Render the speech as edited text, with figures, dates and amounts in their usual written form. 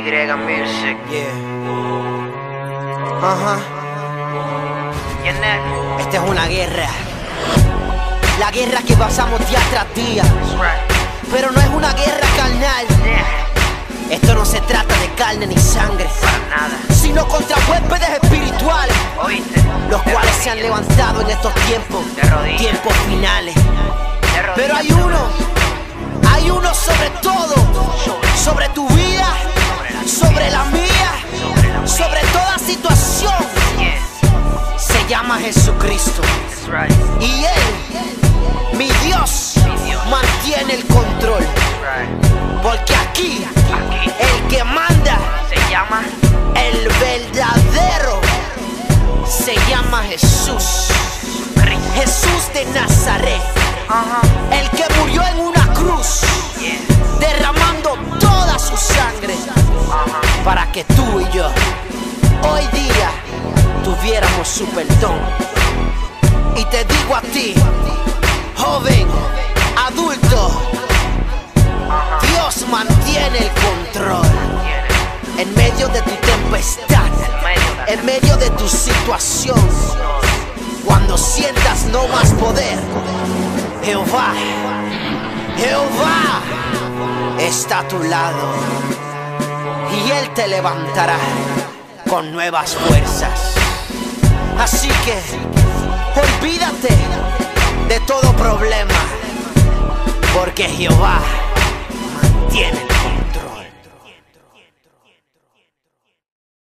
Music. Yeah. Ajá. Esta es una guerra. La guerra que pasamos día tras día. Pero no es una guerra carnal. Esto no se trata de carne ni sangre, para nada, sino contra huéspedes espirituales, ¿oíste? Los cuales se han levantado en estos tiempos, tiempos finales. Pero hay uno sobre todo, sobre tu vida, sobre la mía, sobre toda situación. Se llama Jesucristo. Y Él, mi Dios, mantiene el control. Porque aquí, el que manda, se llama el verdadero. Se llama Jesús. Jesús de Nazaret. El que murió en una cruz, derramando toda su sangre, para que tú y yo hoy día tuviéramos su perdón. Y te digo a ti, joven, adulto, Dios mantiene el control. En medio de tu tempestad, en medio de tu situación, cuando sientas no más poder, Jehová, Jehová está a tu lado, y Él te levantará con nuevas fuerzas. Así que olvídate de todo problema, porque Jehová mantiene.